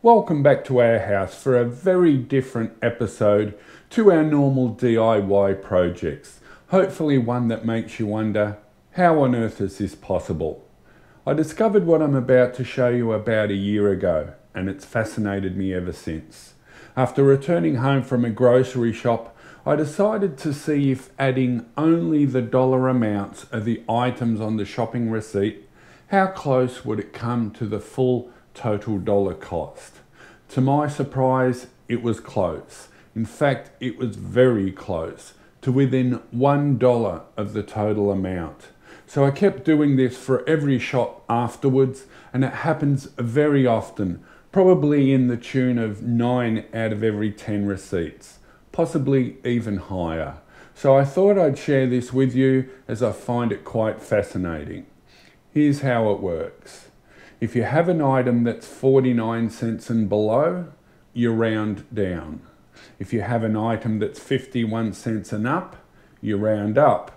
Welcome back to our house for a very different episode to our normal DIY projects. Hopefully one that makes you wonder, how on earth is this possible? I discovered what I'm about to show you about a year ago, and it's fascinated me ever since. After returning home from a grocery shop, I decided to see if adding only the dollar amounts of the items on the shopping receipt, how close would it come to the full total dollar cost. To my surprise, it was close. In fact, it was very close, to within $1 of the total amount. So I kept doing this for every shop afterwards, and it happens very often, probably in the tune of 9 out of every 10 receipts, possibly even higher. So I thought I'd share this with you as I find it quite fascinating. Here's how it works. If you have an item that's 49 cents and below, you round down. If you have an item that's 51 cents and up, you round up.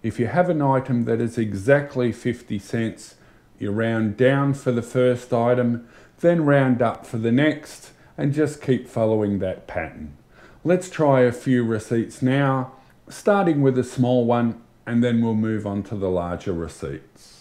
If you have an item that is exactly 50 cents, you round down for the first item, then round up for the next, and just keep following that pattern. Let's try a few receipts now, starting with a small one, and then we'll move on to the larger receipts.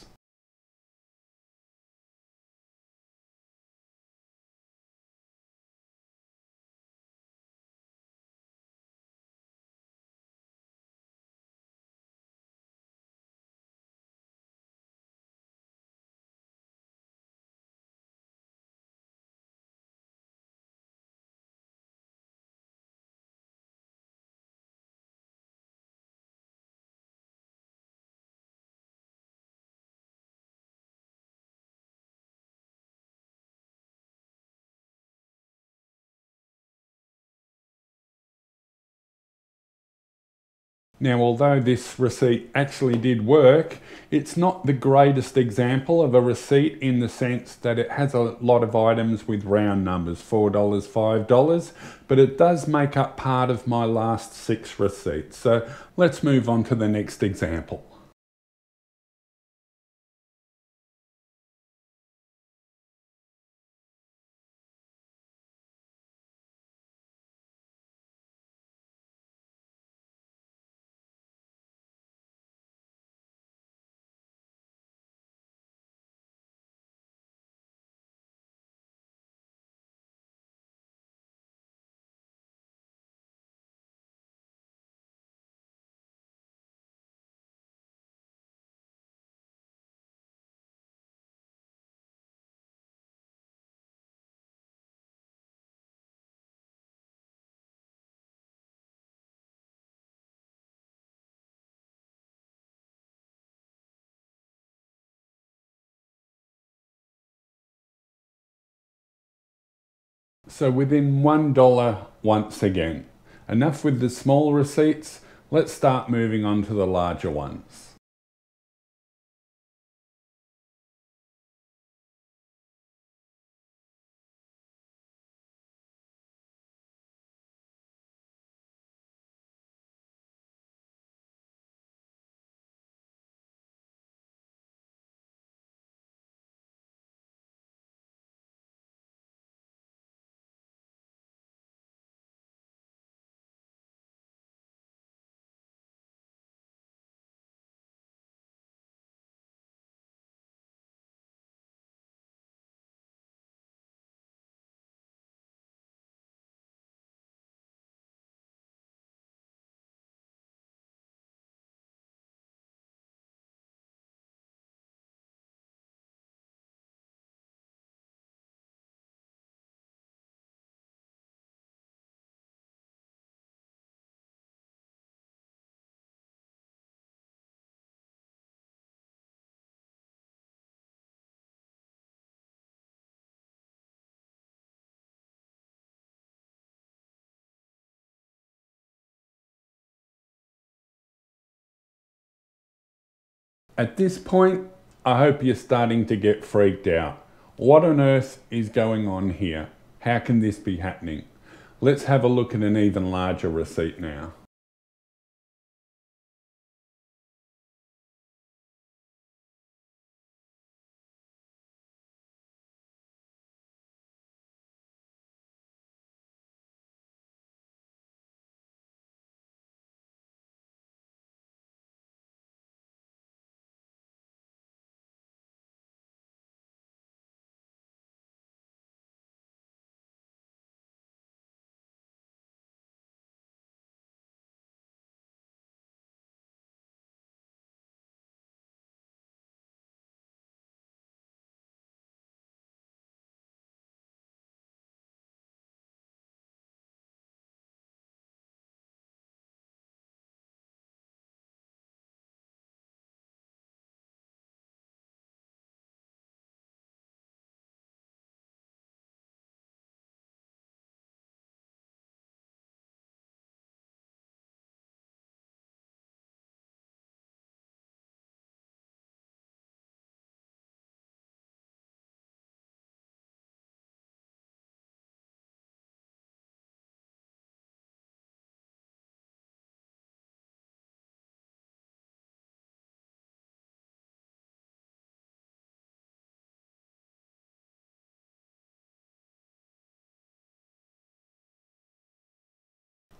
Now, although this receipt actually did work, it's not the greatest example of a receipt in the sense that it has a lot of items with round numbers, $4, $5, but it does make up part of my last 6 receipts. So let's move on to the next example. So within $1 once again. Enough with the small receipts, let's start moving on to the larger ones. At this point, I hope you're starting to get freaked out. What on earth is going on here? How can this be happening? Let's have a look at an even larger receipt now.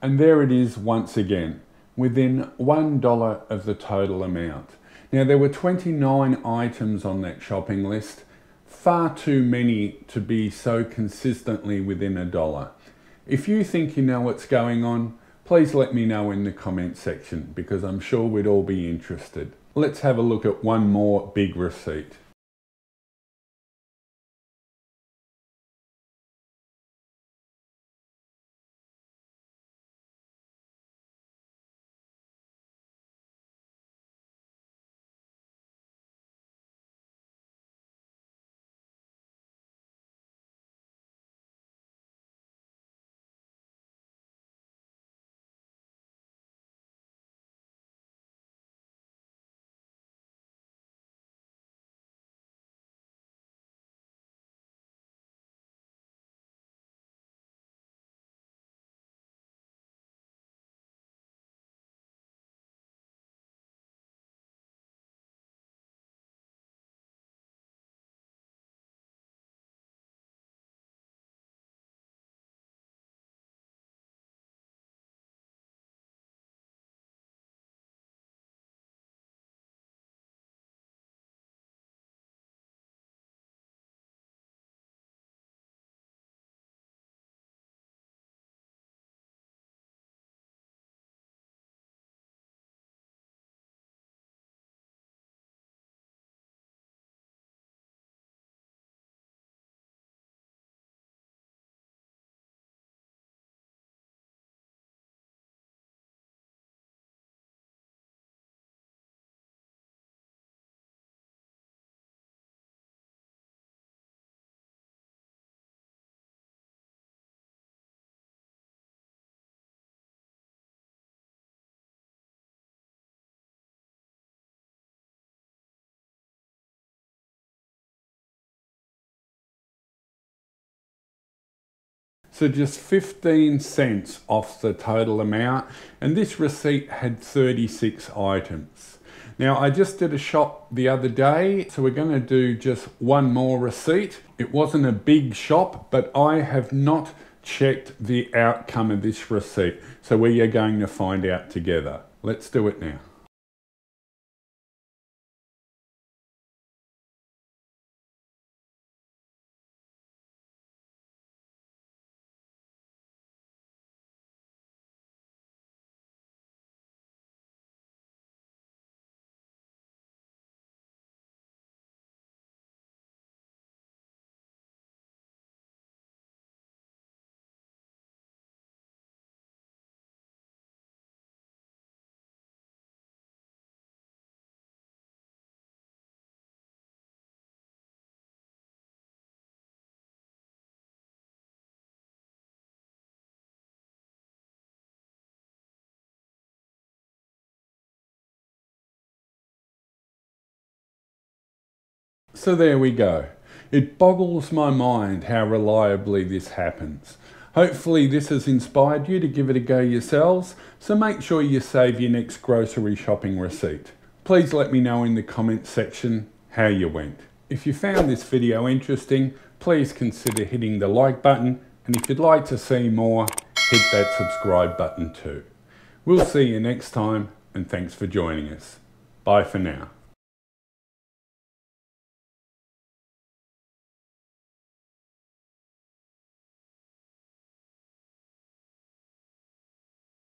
And there it is once again, within $1 of the total amount. Now, there were 29 items on that shopping list, far too many to be so consistently within $1. If you think you know what's going on, please let me know in the comment section, because I'm sure we'd all be interested. Let's have a look at one more big receipt. So just 15 cents off the total amount, and this receipt had 36 items. Now, I just did a shop the other day, so we're going to do just one more receipt. It wasn't a big shop, but I have not checked the outcome of this receipt, so we are going to find out together. Let's do it now. So there we go. It boggles my mind how reliably this happens. Hopefully this has inspired you to give it a go yourselves, so make sure you save your next grocery shopping receipt. Please let me know in the comments section how you went. If you found this video interesting, please consider hitting the like button, and if you'd like to see more, hit that subscribe button too. We'll see you next time, and thanks for joining us. Bye for now.